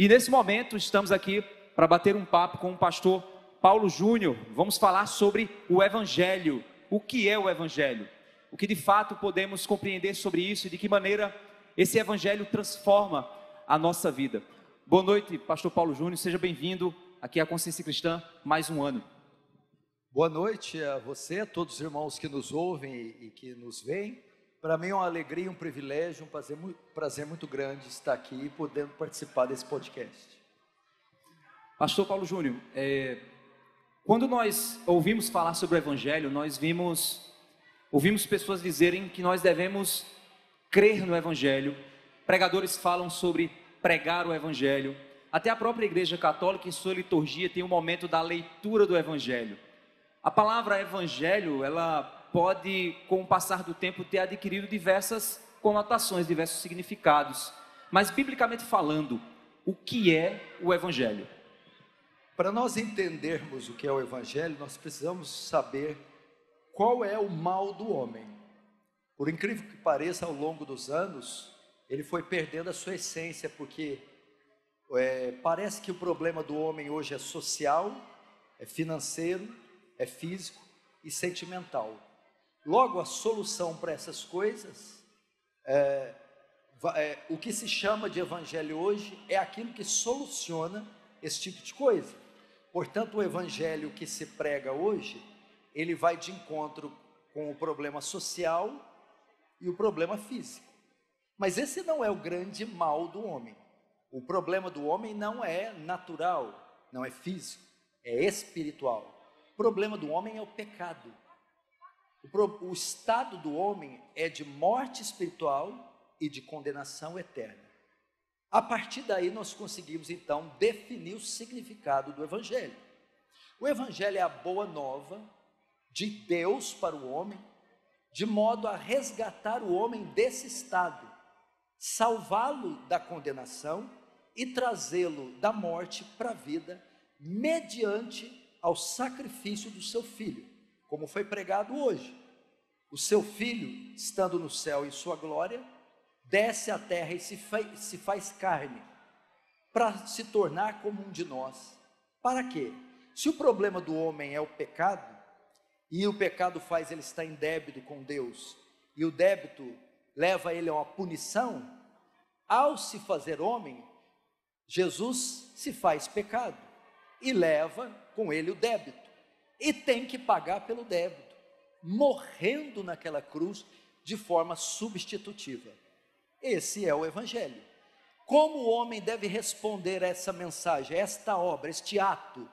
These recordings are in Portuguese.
E nesse momento estamos aqui para bater um papo com o pastor Paulo Júnior. Vamos falar sobre o Evangelho. O que é o Evangelho? O que de fato podemos compreender sobre isso e de que maneira esse Evangelho transforma a nossa vida. Boa noite, pastor Paulo Júnior. Seja bem-vindo aqui à Consciência Cristã, mais um ano. Boa noite a você, a todos os irmãos que nos ouvem e que nos veem. Para mim é uma alegria, um privilégio, um prazer muito grande estar aqui e podendo participar desse podcast. Pastor Paulo Júnior, quando nós ouvimos falar sobre o Evangelho, nós ouvimos pessoas dizerem que nós devemos crer no Evangelho. Pregadores falam sobre pregar o Evangelho. Até a própria Igreja Católica, em sua liturgia, tem um momento da leitura do Evangelho. A palavra Evangelho, ela pode, com o passar do tempo, ter adquirido diversas conotações, diversos significados. Mas, biblicamente falando, o que é o Evangelho? Para nós entendermos o que é o Evangelho, nós precisamos saber qual é o mal do homem. Por incrível que pareça, ao longo dos anos, ele foi perdendo a sua essência, porque parece que o problema do homem hoje é social, é financeiro, é físico e sentimental. Logo, a solução para essas coisas, o que se chama de Evangelho hoje, é aquilo que soluciona esse tipo de coisa. Portanto, o Evangelho que se prega hoje, ele vai de encontro com o problema social e o problema físico. Mas esse não é o grande mal do homem. O problema do homem não é natural, não é físico, é espiritual. O problema do homem é o pecado. O estado do homem é de morte espiritual e de condenação eterna. A partir daí nós conseguimos então definir o significado do Evangelho. O Evangelho é a boa nova de Deus para o homem, de modo a resgatar o homem desse estado, salvá-lo da condenação e trazê-lo da morte para a vida, mediante ao sacrifício do seu filho. Como foi pregado hoje, o seu filho, estando no céu em sua glória, desce à terra e se faz carne, para se tornar como um de nós. Para quê? Se o problema do homem é o pecado, e o pecado faz ele estar em débito com Deus, e o débito leva ele a uma punição, ao se fazer homem, Jesus se faz pecado, e leva com ele o débito. E tem que pagar pelo débito, morrendo naquela cruz de forma substitutiva. Esse é o Evangelho. Como o homem deve responder a essa mensagem, a esta obra, a este ato?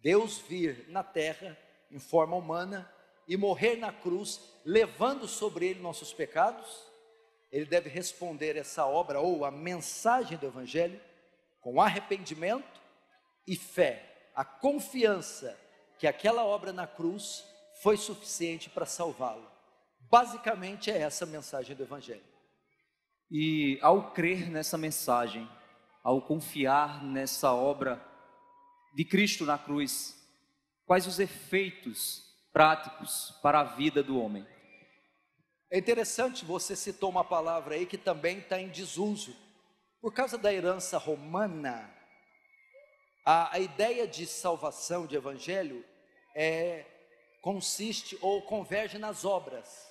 Deus vir na terra em forma humana e morrer na cruz, levando sobre ele nossos pecados? Ele deve responder essa obra ou a mensagem do Evangelho com arrependimento e fé, a confiança que aquela obra na cruz foi suficiente para salvá-lo. Basicamente é essa a mensagem do Evangelho. E ao crer nessa mensagem, ao confiar nessa obra de Cristo na cruz, quais os efeitos práticos para a vida do homem? É interessante, você citou uma palavra aí que também está em desuso. Por causa da herança romana, a ideia de salvação, de Evangelho, consiste ou converge nas obras.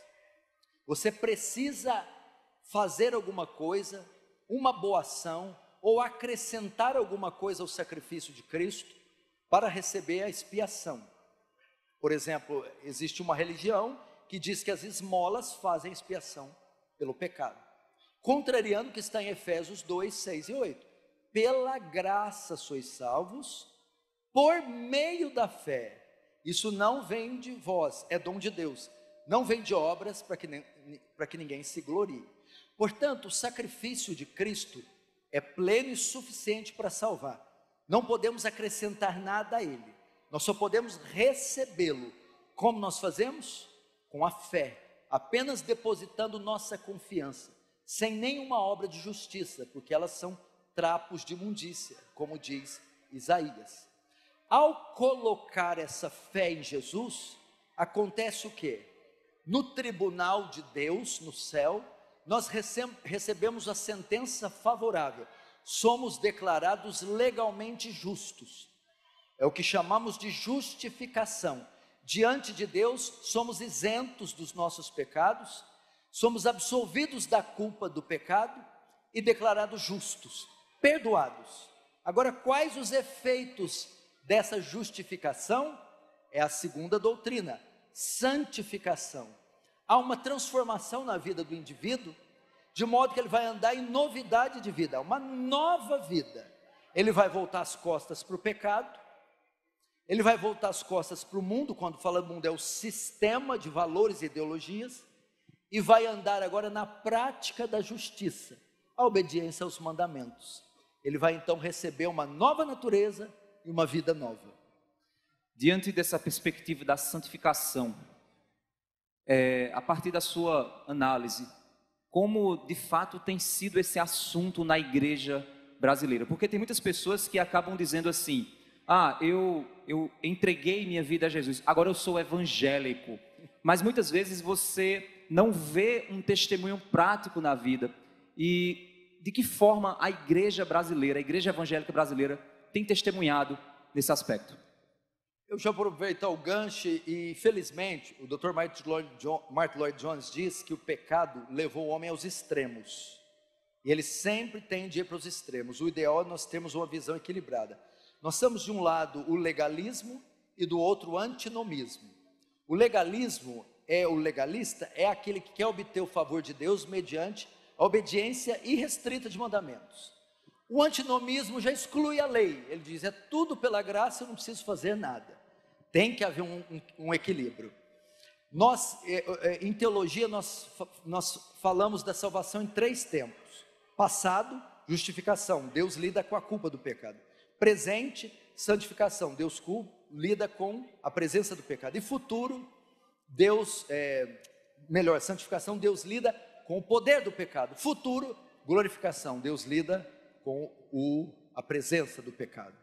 Você precisa fazer alguma coisa, uma boa ação, ou acrescentar alguma coisa ao sacrifício de Cristo para receber a expiação. Por exemplo, existe uma religião que diz que as esmolas fazem expiação pelo pecado, contrariando o que está em Efésios 2, 6 e 8. Pela graça sois salvos, por meio da fé. Isso não vem de vós, é dom de Deus. Não vem de obras para que ninguém se glorie. Portanto, o sacrifício de Cristo é pleno e suficiente para salvar. Não podemos acrescentar nada a Ele. Nós só podemos recebê-lo. Como nós fazemos? Com a fé. Apenas depositando nossa confiança. Sem nenhuma obra de justiça, porque elas são trapos de imundícia, como diz Isaías. Ao colocar essa fé em Jesus, acontece o quê? No tribunal de Deus, no céu, nós recebemos a sentença favorável. somos declarados legalmente justos. É o que chamamos de justificação. Diante de Deus, somos isentos dos nossos pecados, somos absolvidos da culpa do pecado e declarados justos, perdoados. Agora, quais os efeitos dessa justificação? É a segunda doutrina, santificação. Há uma transformação na vida do indivíduo, de modo que ele vai andar em novidade de vida, uma nova vida. Ele vai voltar as costas para o pecado, ele vai voltar as costas para o mundo, quando fala mundo é o sistema de valores e ideologias, e vai andar agora na prática da justiça, a obediência aos mandamentos. Ele vai então receber uma nova natureza e uma vida nova. Diante dessa perspectiva da santificação, a partir da sua análise, como de fato tem sido esse assunto na igreja brasileira? Porque tem muitas pessoas que acabam dizendo assim, ah, eu entreguei minha vida a Jesus, agora eu sou evangélico. Mas muitas vezes você não vê um testemunho prático na vida. E de que forma a igreja brasileira, a igreja evangélica brasileira, tem testemunhado nesse aspecto? Eu já aproveito o gancho e, felizmente, o Dr. Martyn Lloyd-Jones diz que o pecado levou o homem aos extremos. E ele sempre tende a ir para os extremos. O ideal é nós termos uma visão equilibrada. Nós temos de um lado o legalismo e do outro o antinomismo. O legalismo, o legalista, é aquele que quer obter o favor de Deus mediante a obediência irrestrita de mandamentos. O antinomismo já exclui a lei, ele diz, é tudo pela graça, eu não preciso fazer nada. Tem que haver um equilíbrio. Nós, em teologia, nós falamos da salvação em três tempos. Passado, justificação, Deus lida com a culpa do pecado. Presente, santificação, Deus lida com a presença do pecado. E futuro, santificação, Deus lida com o poder do pecado. Futuro, glorificação, Deus lida com a presença do pecado.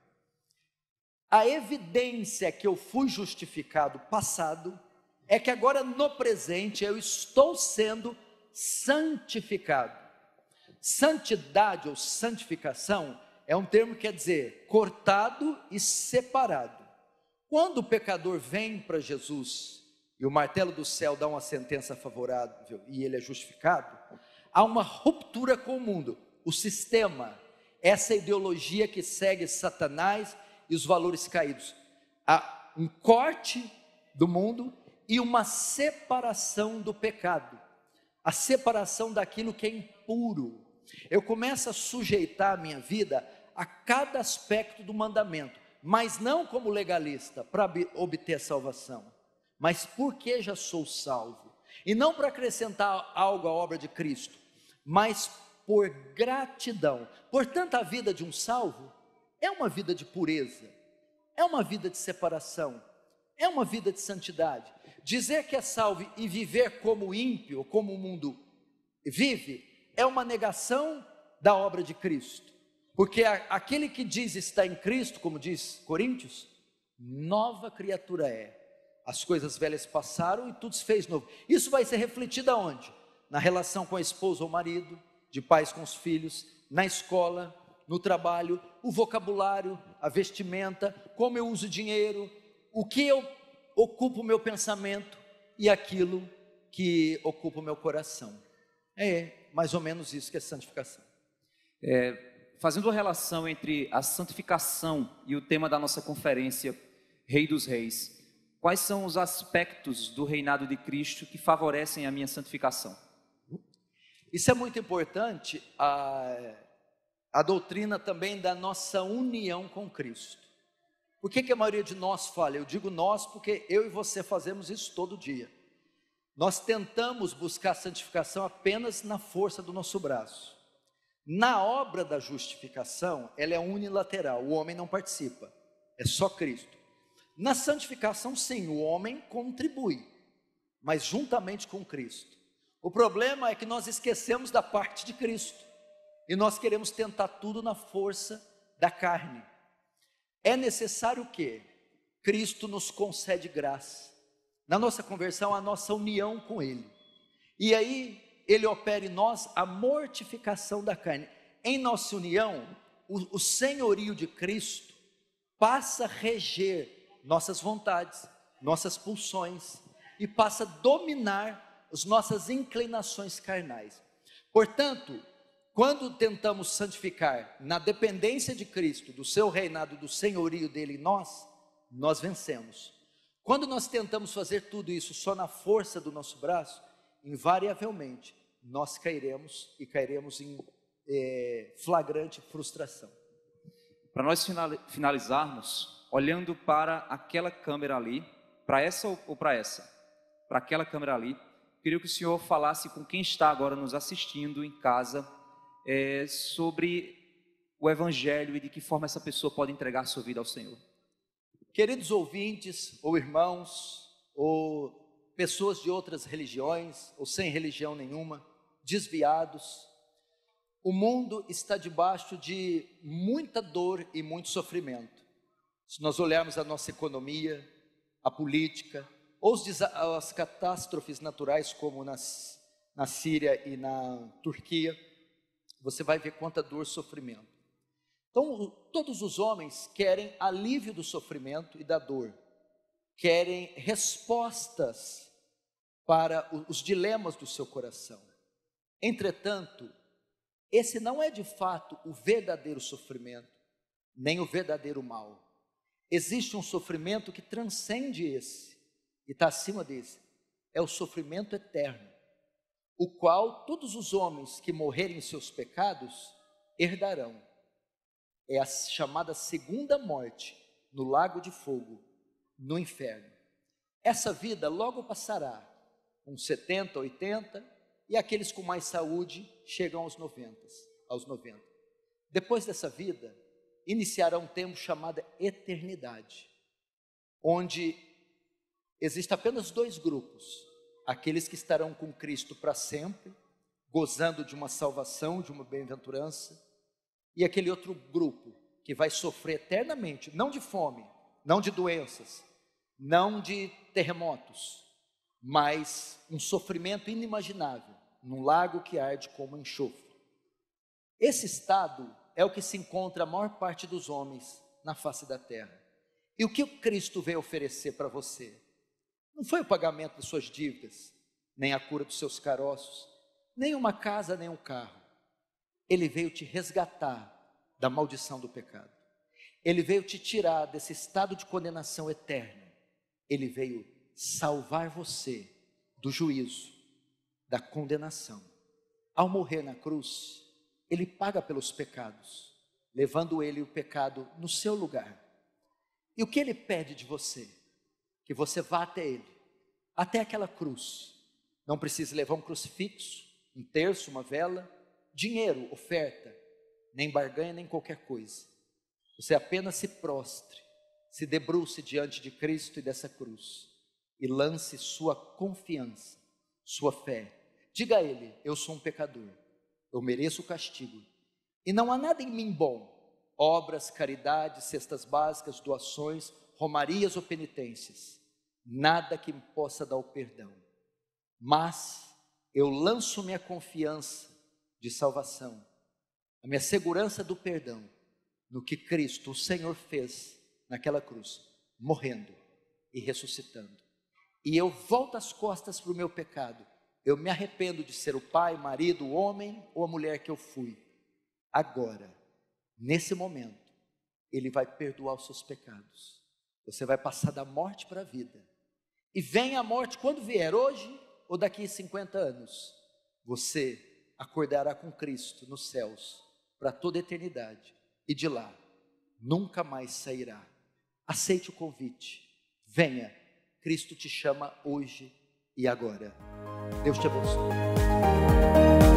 A evidência que eu fui justificado passado, é que agora no presente eu estou sendo santificado. Santidade ou santificação é um termo que quer dizer cortado e separado. Quando o pecador vem para Jesus e o martelo do céu dá uma sentença favorável e ele é justificado, há uma ruptura com o mundo, o sistema, essa ideologia que segue Satanás e os valores caídos. Há um corte do mundo e uma separação do pecado, a separação daquilo que é impuro. Eu começo a sujeitar a minha vida a cada aspecto do mandamento, mas não como legalista, para obter a salvação, mas porque já sou salvo, e não para acrescentar algo à obra de Cristo, mas por gratidão. Portanto, a vida de um salvo é uma vida de pureza, é uma vida de separação, é uma vida de santidade. Dizer que é salvo e viver como ímpio, como o mundo vive, é uma negação da obra de Cristo, porque aquele que diz está em Cristo, como diz Coríntios, nova criatura é, as coisas velhas passaram e tudo se fez novo. Isso vai ser refletido aonde? Na relação com a esposa ou marido, de pais com os filhos, na escola, no trabalho, o vocabulário, a vestimenta, como eu uso o dinheiro, o que eu ocupo o meu pensamento e aquilo que ocupa o meu coração. Mais ou menos isso que é santificação. Fazendo uma relação entre a santificação e o tema da nossa conferência, Rei dos Reis, quais são os aspectos do reinado de Cristo que favorecem a minha santificação? Isso é muito importante, a doutrina também da nossa união com Cristo. Por que a maioria de nós fala? Eu digo nós porque eu e você fazemos isso todo dia. Nós tentamos buscar a santificação apenas na força do nosso braço. Na obra da justificação, ela é unilateral, o homem não participa, é só Cristo. Na santificação, sim, o homem contribui, mas juntamente com Cristo. O problema é que nós esquecemos da parte de Cristo, e nós queremos tentar tudo na força da carne. É necessário o quê? Cristo nos concede graça. Na nossa conversão, a nossa união com Ele. E aí, Ele opera em nós a mortificação da carne. em nossa união, o senhorio de Cristo passa a reger nossas vontades, nossas pulsões e passa a dominar as nossas inclinações carnais. Portanto, quando tentamos santificar na dependência de Cristo, do seu reinado, do senhorio dele em nós, nós vencemos. Quando nós tentamos fazer tudo isso só na força do nosso braço, invariavelmente nós cairemos e cairemos em flagrante frustração. Para nós finalizarmos, olhando para aquela câmera ali, para essa ou para essa? Para aquela câmera ali, queria que o senhor falasse com quem está agora nos assistindo em casa, sobre o Evangelho e de que forma essa pessoa pode entregar sua vida ao Senhor. Queridos ouvintes, ou irmãos, ou pessoas de outras religiões, ou sem religião nenhuma, desviados, o mundo está debaixo de muita dor e muito sofrimento. Se nós olharmos a nossa economia, a política, ou as catástrofes naturais como na Síria e na Turquia, você vai ver quanta dor e sofrimento. Então, todos os homens querem alívio do sofrimento e da dor, querem respostas para os dilemas do seu coração. Entretanto, esse não é de fato o verdadeiro sofrimento, nem o verdadeiro mal. Existe um sofrimento que transcende esse e está acima desse. É o sofrimento eterno, o qual todos os homens que morrerem em seus pecados herdarão. É a chamada segunda morte, no lago de fogo, no inferno. Essa vida logo passará, uns 70, 80, e aqueles com mais saúde chegam aos 90. Depois dessa vida, iniciará um tempo chamado eternidade, onde existem apenas dois grupos: aqueles que estarão com Cristo para sempre, gozando de uma salvação, de uma bem-aventurança, e aquele outro grupo que vai sofrer eternamente, não de fome, não de doenças, não de terremotos, mas um sofrimento inimaginável, num lago que arde como enxofre. Esse estado é o que se encontra a maior parte dos homens na face da terra. E o que o Cristo veio oferecer para você? Não foi o pagamento das suas dívidas, nem a cura dos seus caroços, nem uma casa, nem um carro. Ele veio te resgatar da maldição do pecado. Ele veio te tirar desse estado de condenação eterna. Ele veio salvar você do juízo, da condenação. Ao morrer na cruz, ele paga pelos pecados, levando ele o pecado no seu lugar. E o que ele pede de você? Que você vá até ele, até aquela cruz. Não precisa levar um crucifixo, um terço, uma vela, dinheiro, oferta, nem barganha, nem qualquer coisa. Você apenas se prostre, se debruce diante de Cristo e dessa cruz e lance sua confiança, sua fé. Diga a ele: eu sou um pecador, eu mereço o castigo e não há nada em mim bom. Obras, caridade, cestas básicas, doações, romarias ou penitências, nada que me possa dar o perdão. Mas eu lanço minha confiança de salvação, a minha segurança do perdão, no que Cristo, o Senhor, fez naquela cruz, morrendo e ressuscitando. E eu volto as costas para o meu pecado, eu me arrependo de ser o pai, marido, o homem ou a mulher que eu fui. Agora, nesse momento, ele vai perdoar os seus pecados. Você vai passar da morte para a vida. E vem a morte quando vier, hoje ou daqui a 50 anos, você acordará com Cristo nos céus para toda a eternidade e de lá nunca mais sairá. Aceite o convite, venha, Cristo te chama hoje e agora. Deus te abençoe.